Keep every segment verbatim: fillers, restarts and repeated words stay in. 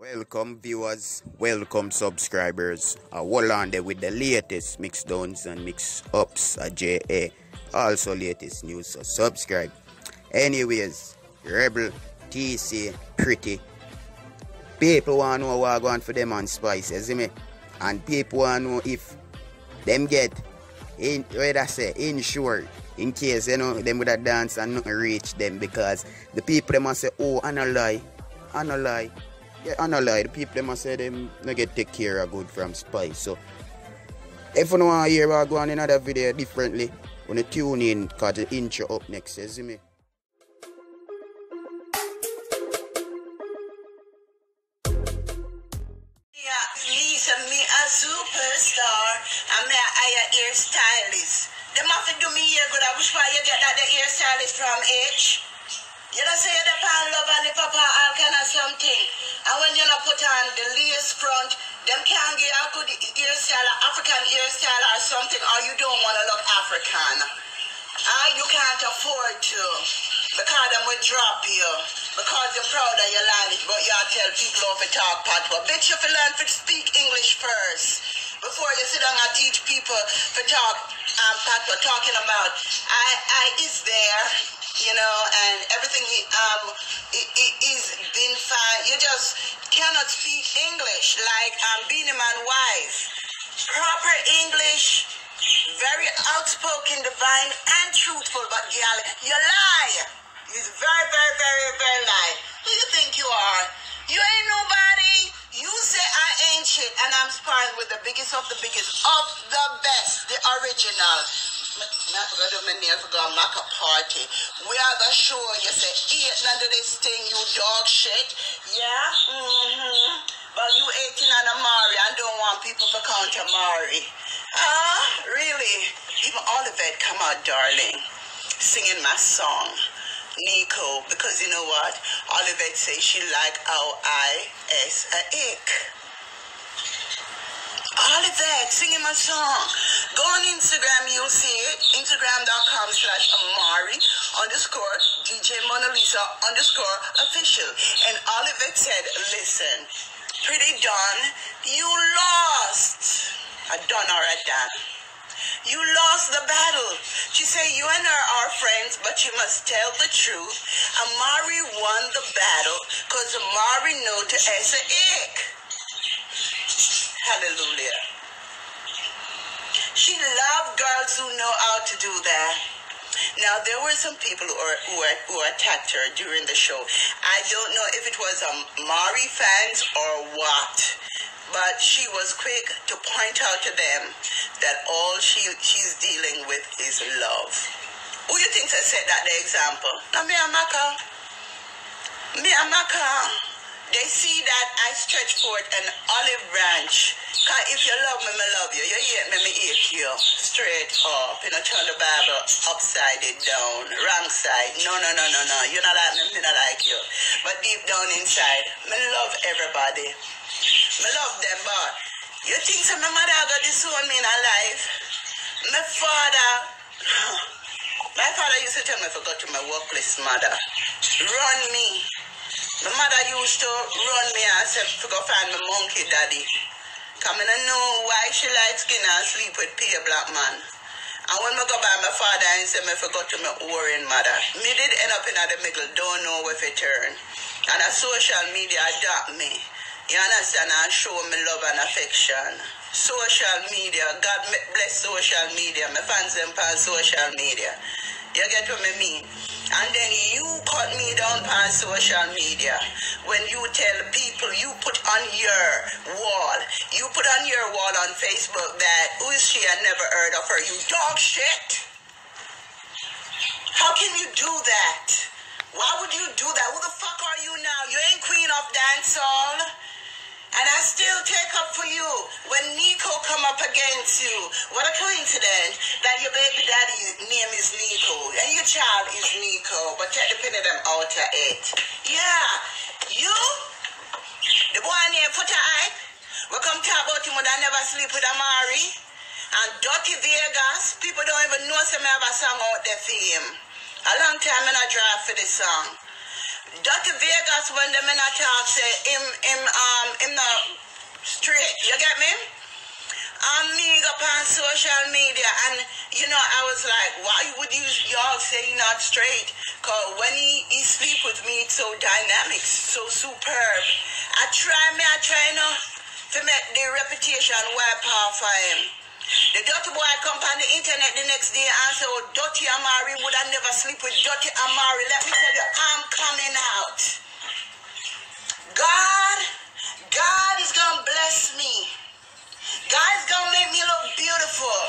Welcome viewers, welcome subscribers. I will on there with the latest mix downs and mix ups at J A. Also latest news, so subscribe. Anyways, Rebel, T C, Pretty. People want to know what going for them on Spice, you see me? And people want to know if them get, in, what I say, insured. In case, you know, them with a dance and not reach them, because the people, they must say, oh, I no lie, I no lie. Yeah, I no lie, the people them say them no get take care of good from Spice. So if you don't want to hear I go on another video differently, when you tune in because the intro up next, you see me? Yeah, Lisa, me a superstar. I'm a hair stylist. Them have to do me hair good. I wish why you get that the hair stylist from H. You don't say the pan love and the papa all kind of something. And when you not put on the lace front, them can't get a good hairstyle, African hairstyle or something, or you don't want to look African. Uh, you can't afford to, because them will drop you, because you're proud of your language, but you all tell people how to talk patois. Bitch, you have to learn to speak English first, before you sit down and teach people to talk um, patois, talking about, I, I is there. You know, and everything he, um, it, it is been fine. You just cannot speak English like um, Beanie Man wife. Proper English, very outspoken, divine, and truthful. But girl, you lie. It's very, very, very, very lie. Who you think you are? You ain't nobody. You say I ain't shit, and I'm sparring with the biggest of the biggest, of the best, the original. I forgot to do my nails, forgot to make a party. We are the show, you say, eat none of this thing, you dog shit. Yeah? Mm-hmm. But you eating on Amari, I don't want people to count Amari. Huh? Really? Even Olivet come out, darling, singing my song, Nico, because you know what? Olivet say she like how I is a ick. Olivet singing my song. Go on Instagram, you'll see it. Instagram.com slash Amari underscore D J Mona Lisa underscore official. And Olivet said, listen, Pretty Don, you lost. A Don or a Dan. You lost the battle. She said, you and her are friends, but you must tell the truth. Amari won the battle because Amari know to answer ick. Hallelujah. She loved girls who know how to do that. Now, there were some people who, are, who, are, who attacked her during the show. I don't know if it was Amari fans or what, but she was quick to point out to them that all she, she's dealing with is love. Who you think I said that the example? Now, me and Maka. Me and Maka. They see that I stretch forth an olive branch. Because if you love me, I love you. You hate me, I hate you. Straight up. You know, turn the Bible upside it down. Wrong side. No, no, no, no, no. You're not like me, I not like you. But deep down inside, I love everybody. I love them, but you think so my mother got this one in her life? My father... My father used to tell me if I go to my workplace, mother, run me. My mother used to run me and said, to go find my monkey daddy. Because I don't know why she light skin and sleep with pure black man. And when I go by my father and said, I forgot to my worrying mother. Me did end up in the middle, don't know where to turn. And the social media adopt me. You understand? And show me love and affection. Social media, God bless social media. My fans them on social media. You get what I mean? And then you cut me down on social media. When you tell people, you put on your wall. You put on your wall on Facebook that, who is she? I never heard of her. You dog shit. How can you do that? Why would you do that? Who the fuck are you now? You ain't queen of dancehall. And I still take up for you when Nico come up against you. What a coincidence that your baby daddy's name is Nico and your child is Nico, but take the pin of them out of it. Yeah, you, the boy named Futahai, we come talk about him when I never sleep with Amari, and Dirty Vegas, people don't even know some other song out there for him. A long time I draft for this song. Dirty Vegas, when the men talk, say, him, him, um, straight. You get me? I'm big up on social media, and you know, I was like, why would you y'all say not straight? Because when he, he sleep with me, it's so dynamic, so superb. I try me, I try enough to make the reputation wipe off for him. The dirty boy come on the internet the next day and say, oh, Dirty Amari would I never sleep with Dirty Amari. Let me tell you, I'm coming out. God, God is going to bless me. God is going to make me look beautiful.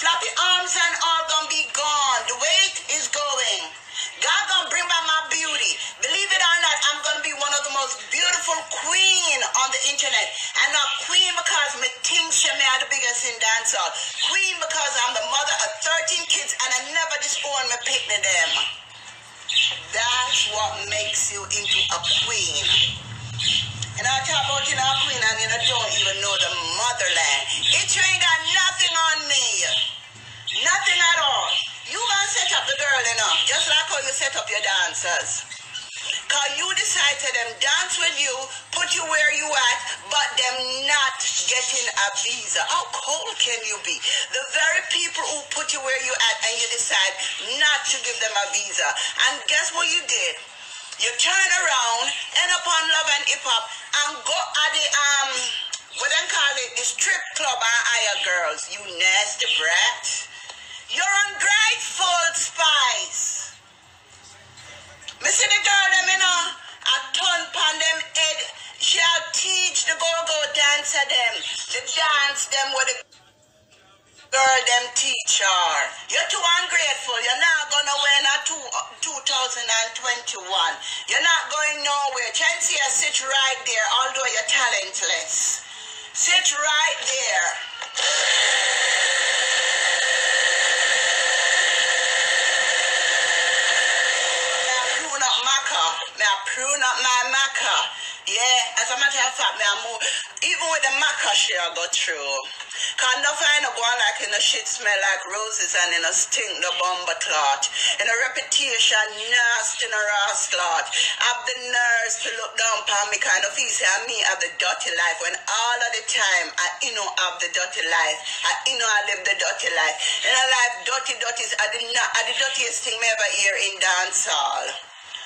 Floppy arms and all going to be gone. The weight is going. God going to bring back my beauty. Believe it or not, I'm going to be one of the most beautiful queen on the internet. And not queen because me thinks me are the biggest in dancehall. Queen because I'm the mother of thirteen kids and I never disown me picking them. That's what makes you into a queen. And I talk about in our queen and you know, don't even know the motherland. It ain't got nothing on me. Nothing at all. You gonna set up the girl, you know, just like how you set up your dancers. Because you decide to them dance with you, put you where you at, but them not getting a visa. How cold can you be? The very people who put you where you at and you decide not to give them a visa. And guess what you did? You turn around, end up on Love and Hip Hop, and go at the, um, what they call it, the strip club and hire girls. You nasty brat. You're ungrateful, Spice. Me see the girl them, you know, a ton upon them head. She'll teach the go-go dancer them. The dance them with the girl them teach her. You're too ungrateful. You're not going nowhere in two thousand twenty-one. You're not going nowhere. Chenciya, sit right there, although you're talentless. Sit right there. Prune up my maca. Yeah, as a matter of fact, me I move. Even with the maca she I go through. Cause nothing I go on like, you know, shit smell like roses and, you know, stink the bomber clot. And a reputation nasty in a ass clot. Have the nerves to look down upon me kind of easy. And me have the dirty life when all of the time I, you know, have the dirty life. I, you know, I live the dirty life. And I life dirty, dirty is I did not, I the dirtiest thing I ever hear in dancehall.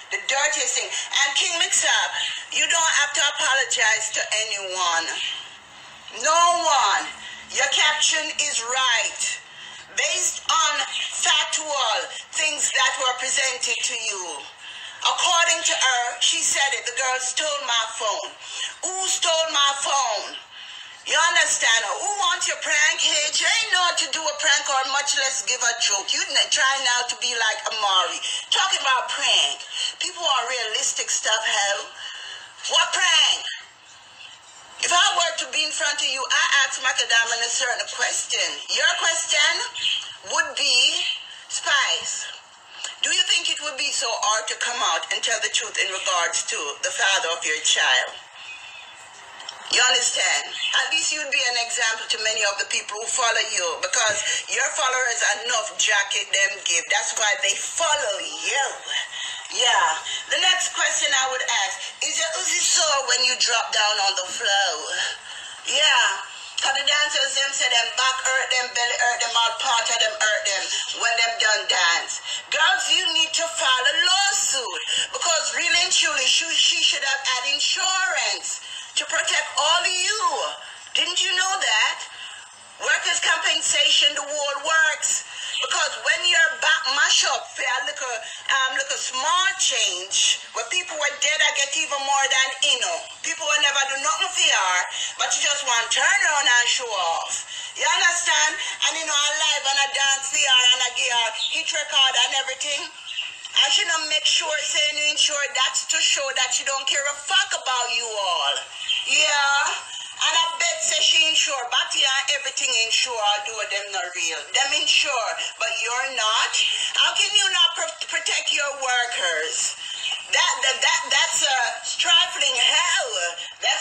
The dirtiest thing. And King Mix Up, you don't have to apologize to anyone. No one. Your caption is right. Based on factual things that were presented to you. According to her, she said it. The girl stole my phone. Who stole my phone? You understand? Who wants your prank hit? You ain't know how to do a prank or much less give a joke. You try now to be like Amari. Talking about prank. People are realistic stuff, hell. What prank? If I were to be in front of you, I ask Macadam a certain question. Your question would be, Spice, do you think it would be so hard to come out and tell the truth in regards to the father of your child? You understand? At least you'd be an example to many of the people who follow you, because your followers are enough jacket them give. That's why they follow you. Yeah. The next question I would ask is, your Uzi sore when you drop down on the floor? Yeah. Because the dancers them say them back hurt them, belly hurt them, all part of them hurt them when them done dance. Girls, you need to file a lawsuit, because really and truly she, she should have had insurance to protect all of you. Didn't you know that? Workers' compensation, the world works. Because when your back mash up for a little, um, little small change, where people were dead, I get even more than, you know. People will never do nothing for you, but you just want to turn around and show off. You understand? And, you know, I live and I dance for you, and I get her hit record and everything. I should not make sure, saying you insure, that's to show that she don't care a fuck about you all. Yeah. And I bet say she insure, but yeah, everything insure, although them not real. Them insure, but you're not. How can you not pr protect your workers? That, that, that, that's a trifling hell. That